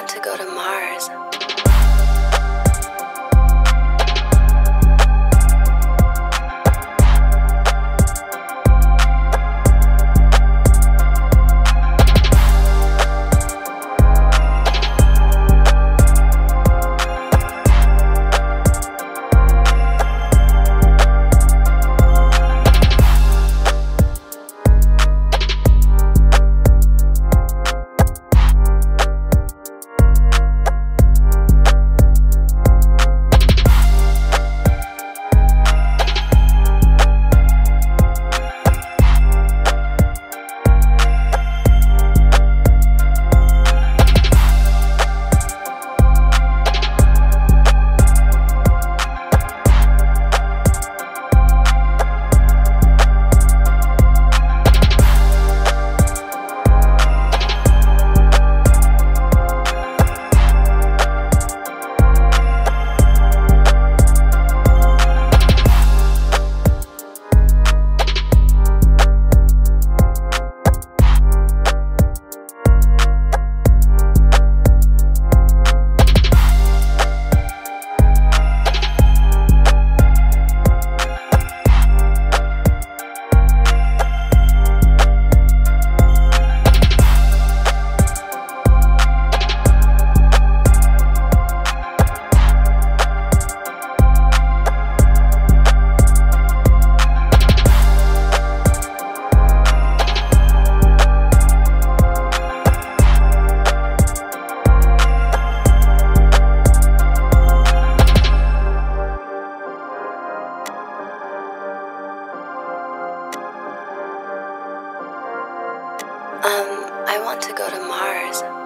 want to go to Mars. I want to go to Mars.